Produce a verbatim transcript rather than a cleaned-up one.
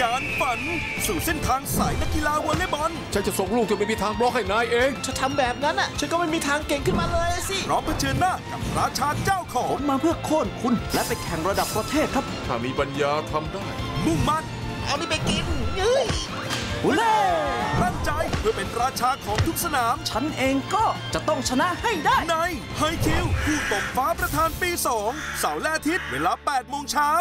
ยานฝันสู่เส้นทางสายนักกีฬาวอลเลย์บอลฉันจะส่งลูกจนไม่มีทางบล็อกให้นายเองถ้าทำแบบนั้นอ่ะฉันก็ไม่มีทางเก่งขึ้นมาเลยสิพร้อมเผชิญหน้ากับราชาเจ้าของผมมาเพื่อโค่นคุณและไปแข่งระดับประเทศครับถ้ามีปัญญาทำได้มุ่งมั่นเอานี่ไปกินเฮ้ยฮูเล่ตั้งใจเพื่อเป็นราชาของทุกสนามฉันเองก็จะต้องชนะให้ได้ในไฮคิวคู่ตบฟ้าประธานปีสองเสาร์และอาทิตย์เวลาแปดโมงเช้า